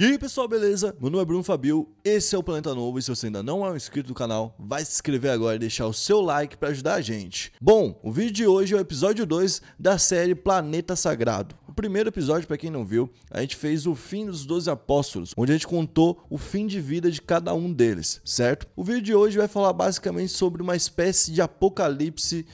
E aí pessoal, beleza? Meu nome é Bruno Fabio, esse é o Planeta Novo e se você ainda não é um inscrito do canal, vai se inscrever agora e deixar o seu like para ajudar a gente. Bom, o vídeo de hoje é o episódio 2 da série Planeta Sagrado. O primeiro episódio, para quem não viu, a gente fez o fim dos 12 apóstolos, onde a gente contou o fim de vida de cada um deles, certo? O vídeo de hoje vai falar basicamente sobre uma espécie de apocalipse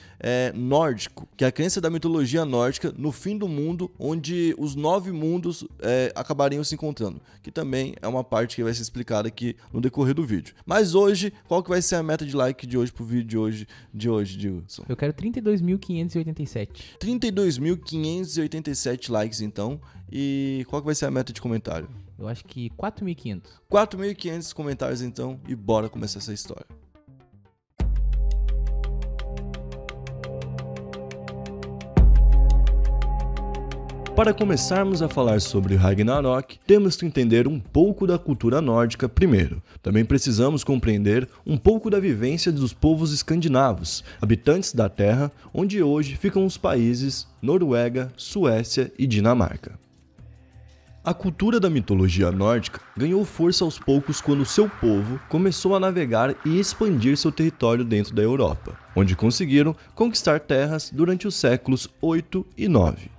nórdico, que é a crença da mitologia nórdica no fim do mundo, onde os 9 mundos acabariam se encontrando. Que também é uma parte que vai ser explicada aqui no decorrer do vídeo. Mas hoje, qual que vai ser a meta de like de hoje pro vídeo de hoje, Dilson? Eu quero 32.587. 32.587 likes, então. E qual que vai ser a meta de comentário? Eu acho que 4.500. 4.500 comentários, então. E bora começar essa história. Para começarmos a falar sobre Ragnarok, temos que entender um pouco da cultura nórdica primeiro. Também precisamos compreender um pouco da vivência dos povos escandinavos, habitantes da terra onde hoje ficam os países Noruega, Suécia e Dinamarca. A cultura da mitologia nórdica ganhou força aos poucos quando seu povo começou a navegar e expandir seu território dentro da Europa, onde conseguiram conquistar terras durante os séculos 8 e 9.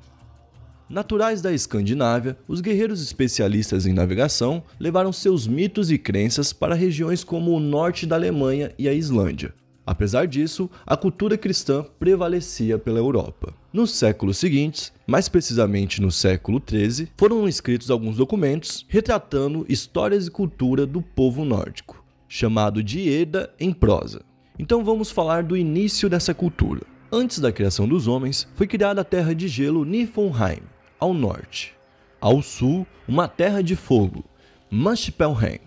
Naturais da Escandinávia, os guerreiros especialistas em navegação levaram seus mitos e crenças para regiões como o norte da Alemanha e a Islândia. Apesar disso, a cultura cristã prevalecia pela Europa. Nos séculos seguintes, mais precisamente no século XIII, foram escritos alguns documentos retratando histórias e cultura do povo nórdico, chamado de Edda em prosa. Então vamos falar do início dessa cultura. Antes da criação dos homens, foi criada a terra de gelo Niflheim, ao norte. Ao sul, uma terra de fogo, Muspelheim.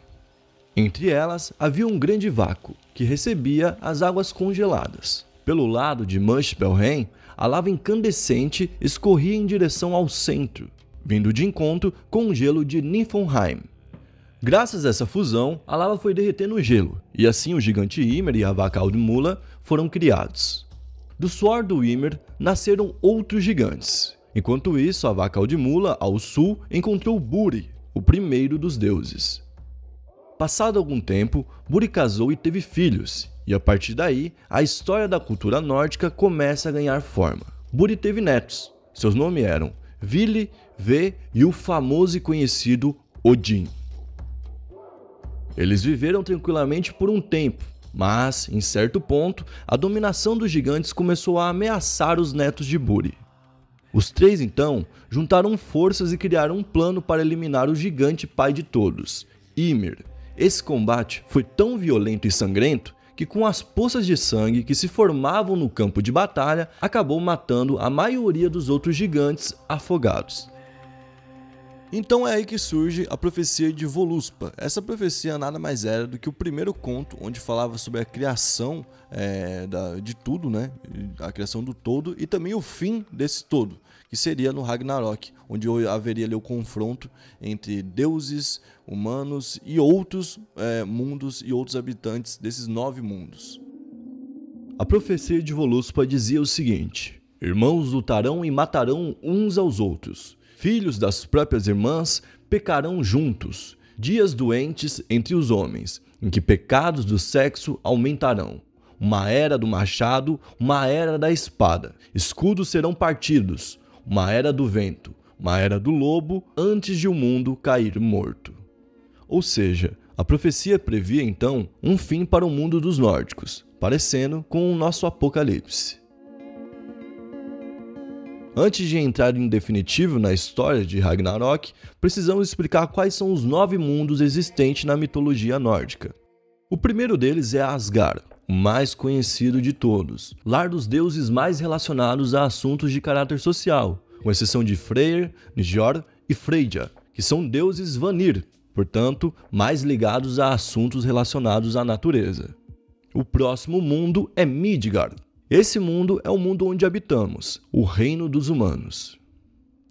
Entre elas, havia um grande vácuo, que recebia as águas congeladas. Pelo lado de Muspelheim, a lava incandescente escorria em direção ao centro, vindo de encontro com o gelo de Niflheim. Graças a essa fusão, a lava foi derretendo o gelo, e assim o gigante Ymir e a vaca Audumbla foram criados. Do suor do Ymir nasceram outros gigantes. Enquanto isso, a vaca Audumbla, ao sul, encontrou Buri, o primeiro dos deuses. Passado algum tempo, Buri casou e teve filhos, e a partir daí, a história da cultura nórdica começa a ganhar forma. Buri teve netos. Seus nomes eram Vili, Ve e o famoso e conhecido Odin. Eles viveram tranquilamente por um tempo, mas, em certo ponto, a dominação dos gigantes começou a ameaçar os netos de Buri. Os três, então, juntaram forças e criaram um plano para eliminar o gigante pai de todos, Ymir. Esse combate foi tão violento e sangrento que, com as poças de sangue que se formavam no campo de batalha, acabou matando a maioria dos outros gigantes afogados. Então é aí que surge a profecia de Voluspa. Essa profecia nada mais era do que o primeiro conto onde falava sobre a criação de tudo, né? A criação do todo e também o fim desse todo, que seria no Ragnarok, onde haveria ali o confronto entre deuses, humanos e outros mundos e outros habitantes desses 9 mundos. A profecia de Voluspa dizia o seguinte: irmãos lutarão e matarão uns aos outros. Filhos das próprias irmãs pecarão juntos, dias doentes entre os homens, em que pecados do sexo aumentarão. Uma era do machado, uma era da espada, escudos serão partidos, uma era do vento, uma era do lobo, antes de o mundo cair morto. Ou seja, a profecia previa então um fim para o mundo dos nórdicos, parecendo com o nosso apocalipse. Antes de entrar em definitivo na história de Ragnarok, precisamos explicar quais são os 9 mundos existentes na mitologia nórdica. O primeiro deles é Asgard, o mais conhecido de todos, lar dos deuses mais relacionados a assuntos de caráter social, com exceção de Freyr, Njord e Freyja, que são deuses Vanir, portanto, mais ligados a assuntos relacionados à natureza. O próximo mundo é Midgard. Esse mundo é o mundo onde habitamos, o reino dos humanos.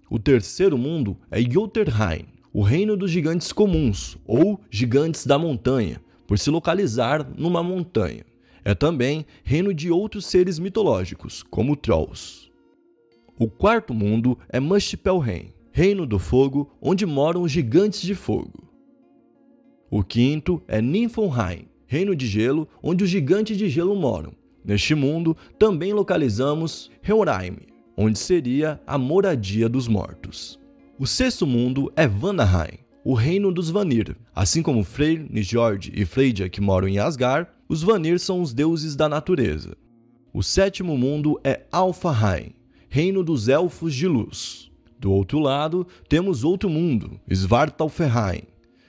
O terceiro mundo é Jötunheim, o reino dos gigantes comuns, ou gigantes da montanha, por se localizar numa montanha. É também reino de outros seres mitológicos, como Trolls. O quarto mundo é Muspelheim, reino do fogo, onde moram os gigantes de fogo. O quinto é Niflheim, reino de gelo, onde os gigantes de gelo moram. Neste mundo, também localizamos Helheim, onde seria a moradia dos mortos. O sexto mundo é Vanir, o reino dos Vanir. Assim como Freyr, Njord e Freyja que moram em Asgard, os Vanir são os deuses da natureza. O sétimo mundo é Alfheim, reino dos elfos de luz. Do outro lado, temos outro mundo, Svartalfheim,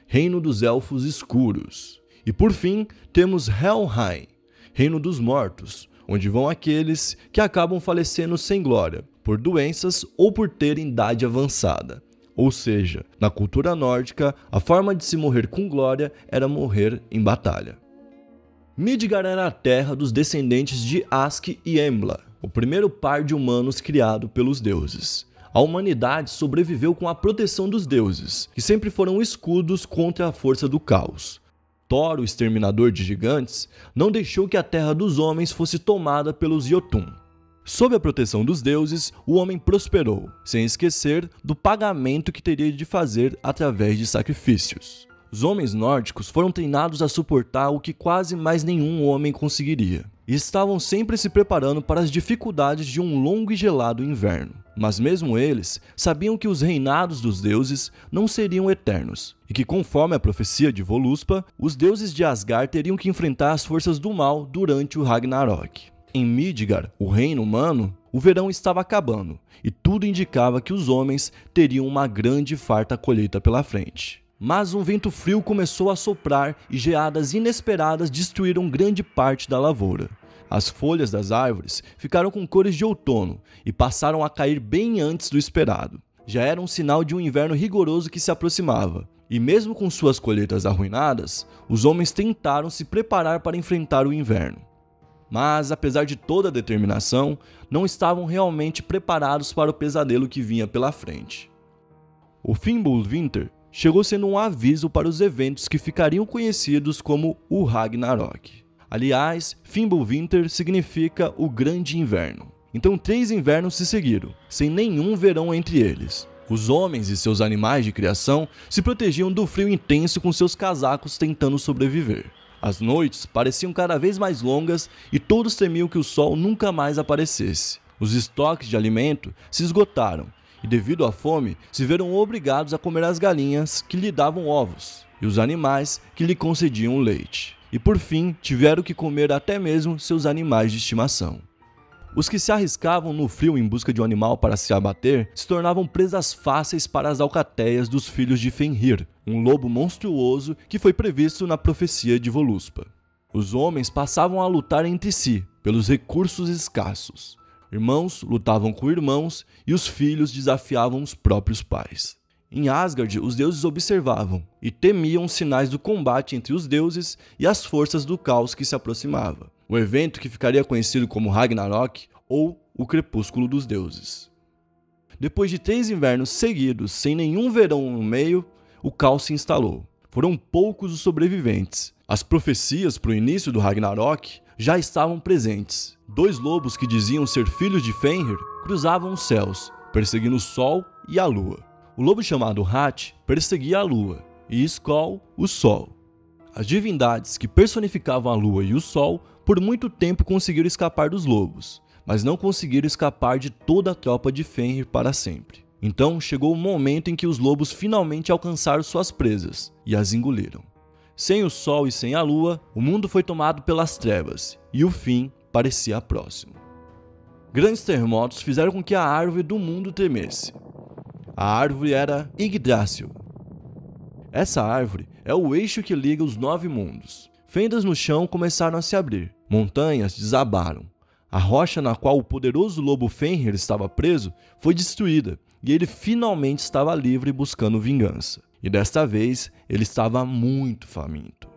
reino dos elfos escuros. E por fim, temos Helheim, reino dos mortos, onde vão aqueles que acabam falecendo sem glória, por doenças ou por terem idade avançada. Ou seja, na cultura nórdica, a forma de se morrer com glória era morrer em batalha. Midgard era a terra dos descendentes de Ask e Embla, o primeiro par de humanos criado pelos deuses. A humanidade sobreviveu com a proteção dos deuses, que sempre foram escudos contra a força do caos. Thor, o exterminador de gigantes, não deixou que a terra dos homens fosse tomada pelos Jotun. Sob a proteção dos deuses, o homem prosperou, sem esquecer do pagamento que teria de fazer através de sacrifícios. Os homens nórdicos foram treinados a suportar o que quase mais nenhum homem conseguiria, e estavam sempre se preparando para as dificuldades de um longo e gelado inverno. Mas mesmo eles sabiam que os reinados dos deuses não seriam eternos, e que conforme a profecia de Voluspa, os deuses de Asgard teriam que enfrentar as forças do mal durante o Ragnarok. Em Midgard, o reino humano, o verão estava acabando, e tudo indicava que os homens teriam uma grande e farta colheita pela frente. Mas um vento frio começou a soprar e geadas inesperadas destruíram grande parte da lavoura. As folhas das árvores ficaram com cores de outono e passaram a cair bem antes do esperado. Já era um sinal de um inverno rigoroso que se aproximava. E mesmo com suas colheitas arruinadas, os homens tentaram se preparar para enfrentar o inverno. Mas, apesar de toda a determinação, não estavam realmente preparados para o pesadelo que vinha pela frente. O Fimbulwinter chegou sendo um aviso para os eventos que ficariam conhecidos como o Ragnarok. Aliás, Fimbulwinter significa o grande inverno. Então 3 invernos se seguiram, sem nenhum verão entre eles. Os homens e seus animais de criação se protegiam do frio intenso com seus casacos tentando sobreviver. As noites pareciam cada vez mais longas e todos temiam que o sol nunca mais aparecesse. Os estoques de alimento se esgotaram, e devido à fome, se viram obrigados a comer as galinhas que lhe davam ovos e os animais que lhe concediam leite. E por fim, tiveram que comer até mesmo seus animais de estimação. Os que se arriscavam no frio em busca de um animal para se abater, se tornavam presas fáceis para as alcateias dos filhos de Fenrir, um lobo monstruoso que foi previsto na profecia de Voluspa. Os homens passavam a lutar entre si, pelos recursos escassos. Irmãos lutavam com irmãos e os filhos desafiavam os próprios pais. Em Asgard, os deuses observavam e temiam os sinais do combate entre os deuses e as forças do caos que se aproximava. O evento que ficaria conhecido como Ragnarok ou o Crepúsculo dos Deuses. Depois de 3 invernos seguidos, sem nenhum verão no meio, o caos se instalou. Foram poucos os sobreviventes. As profecias para o início do Ragnarok já estavam presentes. 2 lobos que diziam ser filhos de Fenrir cruzavam os céus, perseguindo o sol e a lua. O lobo chamado Hati perseguia a lua e Skoll o sol. As divindades que personificavam a lua e o sol por muito tempo conseguiram escapar dos lobos, mas não conseguiram escapar de toda a tropa de Fenrir para sempre. Então chegou o momento em que os lobos finalmente alcançaram suas presas e as engoliram. Sem o sol e sem a lua, o mundo foi tomado pelas trevas, e o fim parecia próximo. Grandes terremotos fizeram com que a árvore do mundo tremesse. A árvore era Yggdrasil. Essa árvore é o eixo que liga os 9 mundos. Fendas no chão começaram a se abrir, montanhas desabaram. A rocha na qual o poderoso lobo Fenrir estava preso foi destruída, e ele finalmente estava livre buscando vingança. E desta vez, ele estava muito faminto.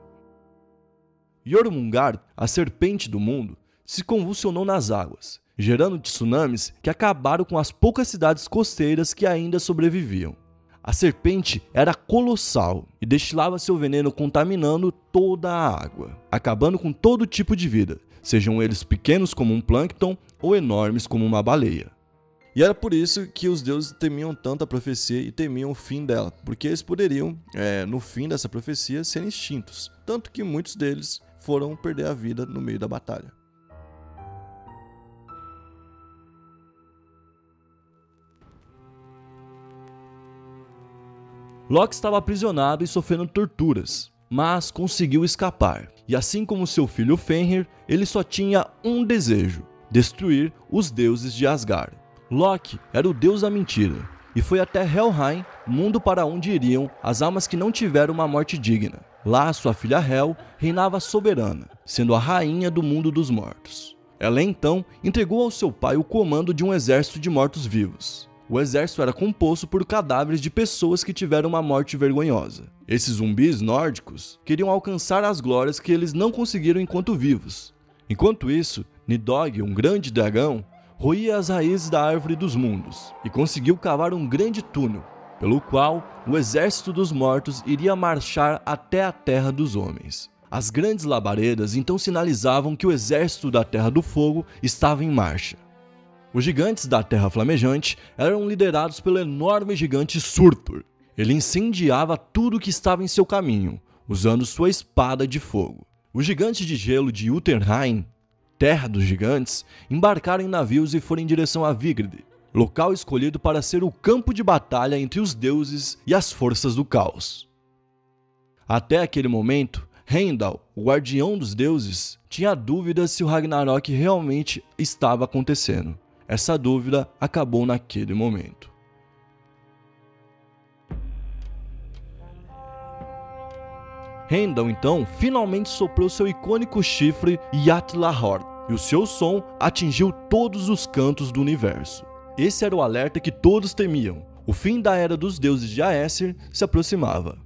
Jormungandr, a serpente do mundo, se convulsionou nas águas, gerando tsunamis que acabaram com as poucas cidades costeiras que ainda sobreviviam. A serpente era colossal e destilava seu veneno contaminando toda a água, acabando com todo tipo de vida, sejam eles pequenos como um plâncton ou enormes como uma baleia. E era por isso que os deuses temiam tanto a profecia e temiam o fim dela, porque eles poderiam, no fim dessa profecia, serem extintos, tanto que muitos deles foram perder a vida no meio da batalha. Loki estava aprisionado e sofrendo torturas, mas conseguiu escapar, e assim como seu filho Fenrir, ele só tinha um desejo: destruir os deuses de Asgard. Loki era o deus da mentira, e foi até Helheim, mundo para onde iriam as almas que não tiveram uma morte digna. Lá, sua filha Hel reinava soberana, sendo a rainha do mundo dos mortos. Ela então entregou ao seu pai o comando de um exército de mortos-vivos. O exército era composto por cadáveres de pessoas que tiveram uma morte vergonhosa. Esses zumbis nórdicos queriam alcançar as glórias que eles não conseguiram enquanto vivos. Enquanto isso, Nidhogg, um grande dragão, roía as raízes da árvore dos mundos e conseguiu cavar um grande túnel, pelo qual o exército dos mortos iria marchar até a terra dos homens. As grandes labaredas então sinalizavam que o exército da Terra do Fogo estava em marcha. Os gigantes da Terra Flamejante eram liderados pelo enorme gigante Surtr. Ele incendiava tudo que estava em seu caminho, usando sua espada de fogo. Os gigantes de gelo de Jötunheim, terra dos gigantes, embarcaram em navios e foram em direção a Vigrid, local escolhido para ser o campo de batalha entre os deuses e as forças do caos. Até aquele momento, Heimdall, o guardião dos deuses, tinha dúvidas se o Ragnarok realmente estava acontecendo. Essa dúvida acabou naquele momento. Heimdall então finalmente soprou seu icônico chifre Yatlahorn, e o seu som atingiu todos os cantos do universo. Esse era o alerta que todos temiam: o fim da era dos deuses de Aesir se aproximava.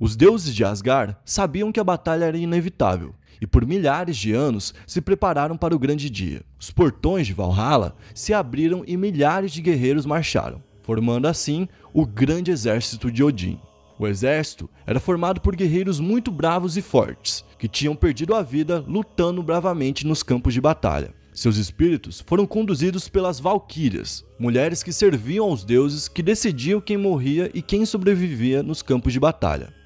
Os deuses de Asgard sabiam que a batalha era inevitável, e por milhares de anos se prepararam para o grande dia. Os portões de Valhalla se abriram e milhares de guerreiros marcharam, formando assim o grande exército de Odin. O exército era formado por guerreiros muito bravos e fortes, que tinham perdido a vida lutando bravamente nos campos de batalha. Seus espíritos foram conduzidos pelas valquírias, mulheres que serviam aos deuses, que decidiam quem morria e quem sobrevivia nos campos de batalha.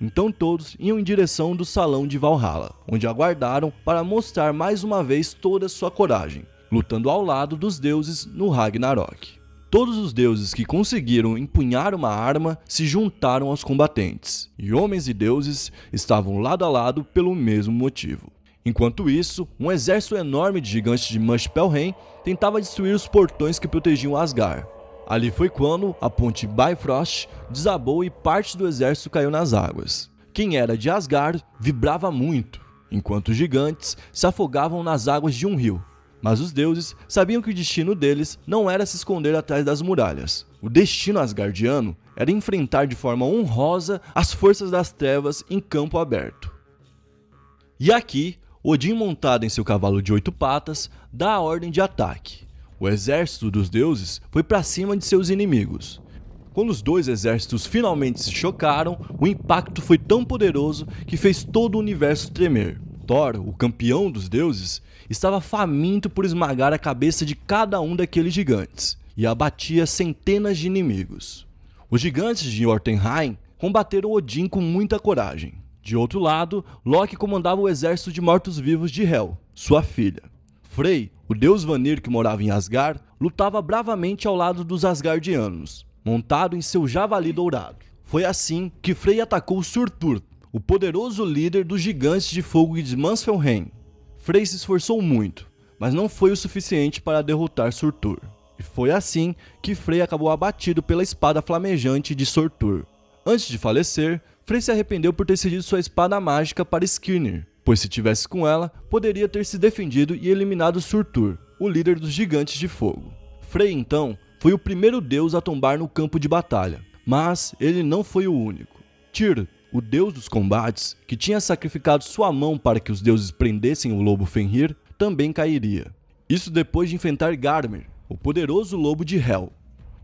Então todos iam em direção do salão de Valhalla, onde aguardaram para mostrar mais uma vez toda sua coragem, lutando ao lado dos deuses no Ragnarok. Todos os deuses que conseguiram empunhar uma arma se juntaram aos combatentes, e homens e deuses estavam lado a lado pelo mesmo motivo. Enquanto isso, um exército enorme de gigantes de Muspelheim tentava destruir os portões que protegiam Asgard. Ali foi quando a ponte Bifrost desabou e parte do exército caiu nas águas. Quem era de Asgard vibrava muito, enquanto os gigantes se afogavam nas águas de um rio. Mas os deuses sabiam que o destino deles não era se esconder atrás das muralhas. O destino asgardiano era enfrentar de forma honrosa as forças das trevas em campo aberto. E aqui, Odin, montado em seu cavalo de 8 patas, dá a ordem de ataque. O exército dos deuses foi para cima de seus inimigos. Quando os dois exércitos finalmente se chocaram, o impacto foi tão poderoso que fez todo o universo tremer. Thor, o campeão dos deuses, estava faminto por esmagar a cabeça de cada um daqueles gigantes, e abatia centenas de inimigos. Os gigantes de Jotunheim combateram Odin com muita coragem. De outro lado, Loki comandava o exército de mortos-vivos de Hel, sua filha. Frey, o deus Vanir que morava em Asgard, lutava bravamente ao lado dos asgardianos, montado em seu javali dourado. Foi assim que Frey atacou Surtr, o poderoso líder dos gigantes de fogo de Muspelheim. Frey se esforçou muito, mas não foi o suficiente para derrotar Surtr. E foi assim que Frey acabou abatido pela espada flamejante de Surtr. Antes de falecer, Frey se arrependeu por ter cedido sua espada mágica para Skirnir, pois se tivesse com ela, poderia ter se defendido e eliminado Surtr, o líder dos gigantes de fogo. Frey então foi o primeiro deus a tombar no campo de batalha, mas ele não foi o único. Tyr, o deus dos combates, que tinha sacrificado sua mão para que os deuses prendessem o lobo Fenrir, também cairia. Isso depois de enfrentar Garmir, o poderoso lobo de Hel,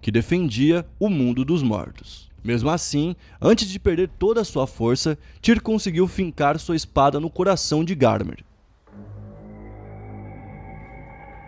que defendia o mundo dos mortos. Mesmo assim, antes de perder toda a sua força, Tyr conseguiu fincar sua espada no coração de Garmir.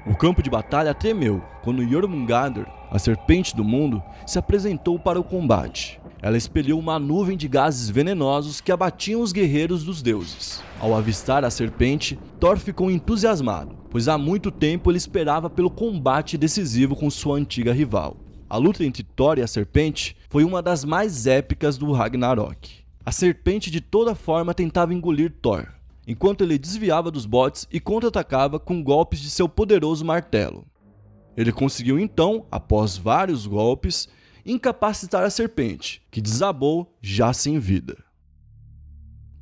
O campo de batalha tremeu quando Jormungandr, a serpente do mundo, se apresentou para o combate. Ela expeliu uma nuvem de gases venenosos que abatiam os guerreiros dos deuses. Ao avistar a serpente, Thor ficou entusiasmado, pois há muito tempo ele esperava pelo combate decisivo com sua antiga rival. A luta entre Thor e a serpente foi uma das mais épicas do Ragnarok. A serpente de toda forma tentava engolir Thor, enquanto ele desviava dos botes e contra-atacava com golpes de seu poderoso martelo. Ele conseguiu então, após vários golpes, incapacitar a serpente, que desabou já sem vida.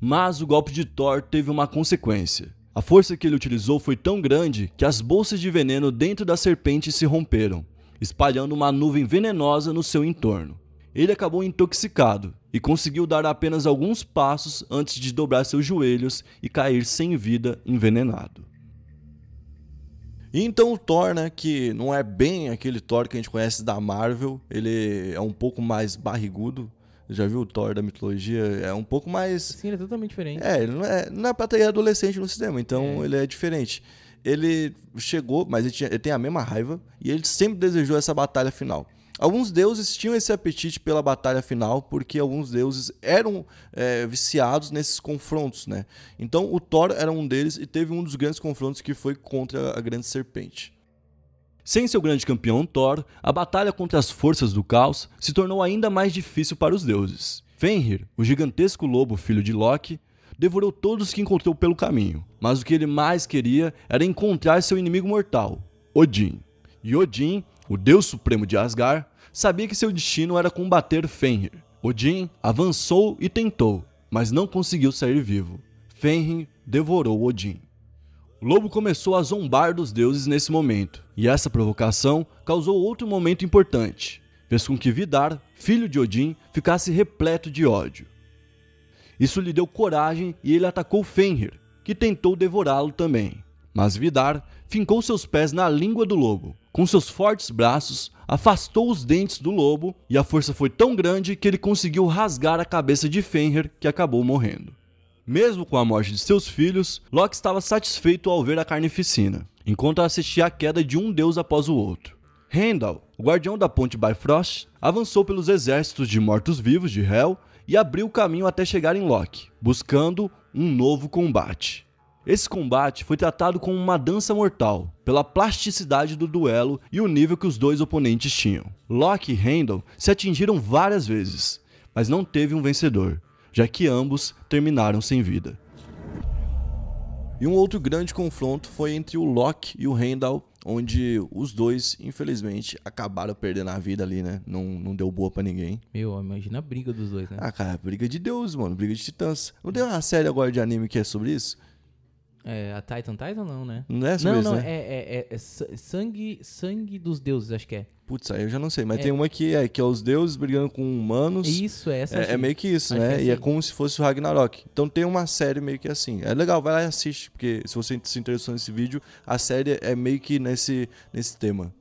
Mas o golpe de Thor teve uma consequência. A força que ele utilizou foi tão grande que as bolsas de veneno dentro da serpente se romperam, espalhando uma nuvem venenosa no seu entorno. Ele acabou intoxicado e conseguiu dar apenas alguns passos antes de dobrar seus joelhos e cair sem vida, envenenado. E então o Thor, né, que não é bem aquele Thor que a gente conhece da Marvel, ele é um pouco mais barrigudo. Já viu o Thor da mitologia? É um pouco mais... Sim, ele é totalmente diferente. É, ele não é pra ter adolescente no cinema, então ele é diferente. Ele chegou, mas ele tem a mesma raiva, e ele sempre desejou essa batalha final. Alguns deuses tinham esse apetite pela batalha final, porque alguns deuses eram viciados nesses confrontos, né? Então o Thor era um deles e teve um dos grandes confrontos que foi contra a Grande Serpente. Sem seu grande campeão Thor, a batalha contra as forças do caos se tornou ainda mais difícil para os deuses. Fenrir, o gigantesco lobo filho de Loki, devorou todos que encontrou pelo caminho, mas o que ele mais queria era encontrar seu inimigo mortal, Odin. E Odin, o deus supremo de Asgard, sabia que seu destino era combater Fenrir. Odin avançou e tentou, mas não conseguiu sair vivo. Fenrir devorou Odin. O lobo começou a zombar dos deuses nesse momento, e essa provocação causou outro momento importante. Fez com que Vidar, filho de Odin, ficasse repleto de ódio. Isso lhe deu coragem e ele atacou Fenrir, que tentou devorá-lo também. Mas Vidar fincou seus pés na língua do lobo. Com seus fortes braços, afastou os dentes do lobo e a força foi tão grande que ele conseguiu rasgar a cabeça de Fenrir, que acabou morrendo. Mesmo com a morte de seus filhos, Loki estava satisfeito ao ver a carnificina, enquanto assistia à queda de um deus após o outro. Heimdall, o guardião da ponte Bifrost, avançou pelos exércitos de mortos-vivos de Hel e abriu o caminho até chegar em Loki, buscando um novo combate. Esse combate foi tratado como uma dança mortal, pela plasticidade do duelo e o nível que os dois oponentes tinham. Loki e Heimdall se atingiram várias vezes, mas não teve um vencedor, já que ambos terminaram sem vida. E um outro grande confronto foi entre o Loki e o Heimdall, onde os dois, infelizmente, acabaram perdendo a vida ali, né? Não deu boa pra ninguém. Meu, imagina a briga dos dois, né? Ah, cara, briga de deus, mano, briga de titãs. Não tem uma série agora de anime que é sobre isso? É, a Titan não, né? Não é sobre isso, né? É sangue dos deuses, acho que é. Putz, aí eu já não sei, mas tem uma que é os deuses brigando com humanos. Isso, essa é meio que isso, né? Que é assim. E é como se fosse o Ragnarok. Então tem uma série meio que assim. É legal, vai lá e assiste, porque se você se interessou nesse vídeo, a série é meio que nesse tema.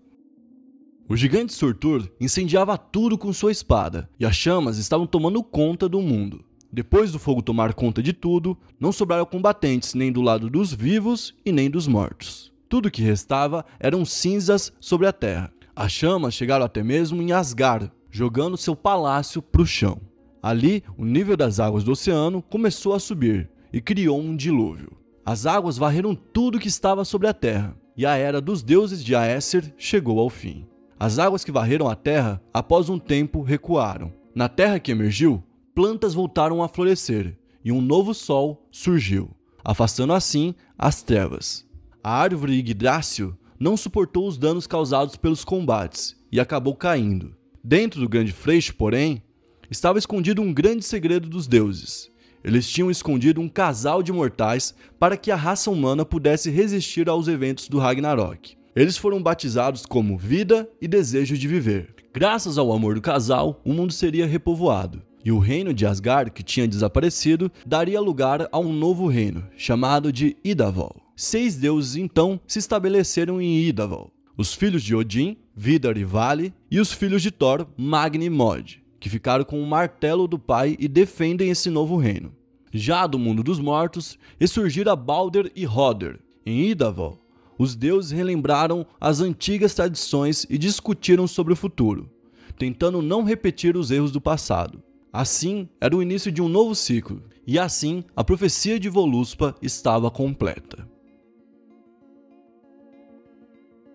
O gigante Surtr incendiava tudo com sua espada, e as chamas estavam tomando conta do mundo. Depois do fogo tomar conta de tudo, não sobraram combatentes nem do lado dos vivos e nem dos mortos. Tudo que restava eram cinzas sobre a terra. As chamas chegaram até mesmo em Asgard, jogando seu palácio para o chão. Ali, o nível das águas do oceano começou a subir e criou um dilúvio. As águas varreram tudo que estava sobre a terra, e a era dos deuses de Aesir chegou ao fim. As águas que varreram a terra, após um tempo, recuaram. Na terra que emergiu, plantas voltaram a florescer e um novo sol surgiu, afastando assim as trevas. A árvore Yggdrasil não suportou os danos causados pelos combates e acabou caindo. Dentro do grande freixo, porém, estava escondido um grande segredo dos deuses. Eles tinham escondido um casal de mortais para que a raça humana pudesse resistir aos eventos do Ragnarok. Eles foram batizados como Vida e Desejo de Viver. Graças ao amor do casal, o mundo seria repovoado. E o reino de Asgard, que tinha desaparecido, daria lugar a um novo reino, chamado de Idavoll. 6 deuses, então, se estabeleceram em Idavoll. Os filhos de Odin, Vidar e Vali, e os filhos de Thor, Magni e Mod, que ficaram com o martelo do pai e defendem esse novo reino. Já do mundo dos mortos, ressurgiram Balder e Hodor. Em Idavoll, os deuses relembraram as antigas tradições e discutiram sobre o futuro, tentando não repetir os erros do passado. Assim, era o início de um novo ciclo, e assim a profecia de Voluspa estava completa.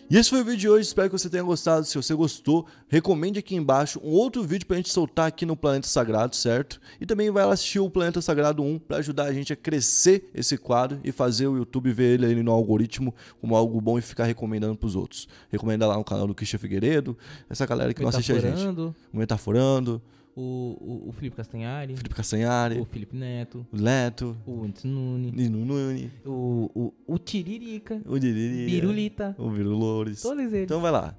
E esse foi o vídeo de hoje, espero que você tenha gostado. Se você gostou, recomende aqui embaixo um outro vídeo pra gente soltar aqui no Planeta Sagrado, certo? E também vai lá assistir o Planeta Sagrado 1 pra ajudar a gente a crescer esse quadro e fazer o YouTube ver ele ali no algoritmo como algo bom e ficar recomendando pros outros. Recomenda lá no canal do Christian Figueiredo, essa galera que não assiste a gente. O Metaforando. O Felipe Castanhari. Felipe Castanhari. O Felipe Neto. O Leto. O Anderson Nune. Nino Nune. O Tiririca. O Tiririca. Pirulita. O Virulores. Todos eles. Então vai lá.